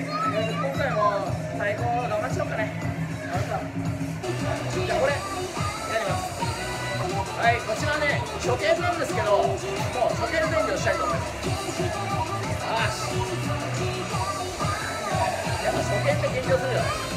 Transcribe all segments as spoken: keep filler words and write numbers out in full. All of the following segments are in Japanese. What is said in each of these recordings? りあえず今回も最高頑張っちゃおうかね。あのさ、じゃあこれやります。はい、こちらね初見なんですけど、もう初見勉強したいと思います。よし、やっぱ初見って緊張するよね。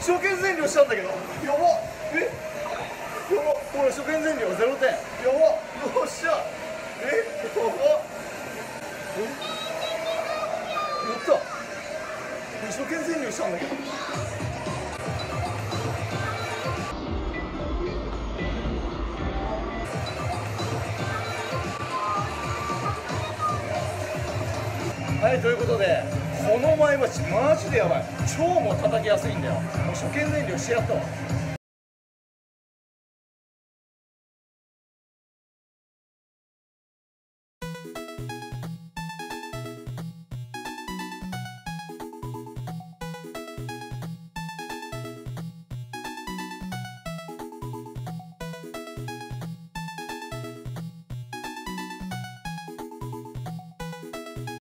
初見全量したんだけど、やばっ、えやばっ、俺初見全量ゼロてん、やばっ、よっしゃ、えやばっ、えやった、俺初見全量したんだけど。はい、ということでこの前橋マジでやばい、超も叩きやすいんだよ。もう初見全量してやったわ。